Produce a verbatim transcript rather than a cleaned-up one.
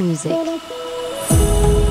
music.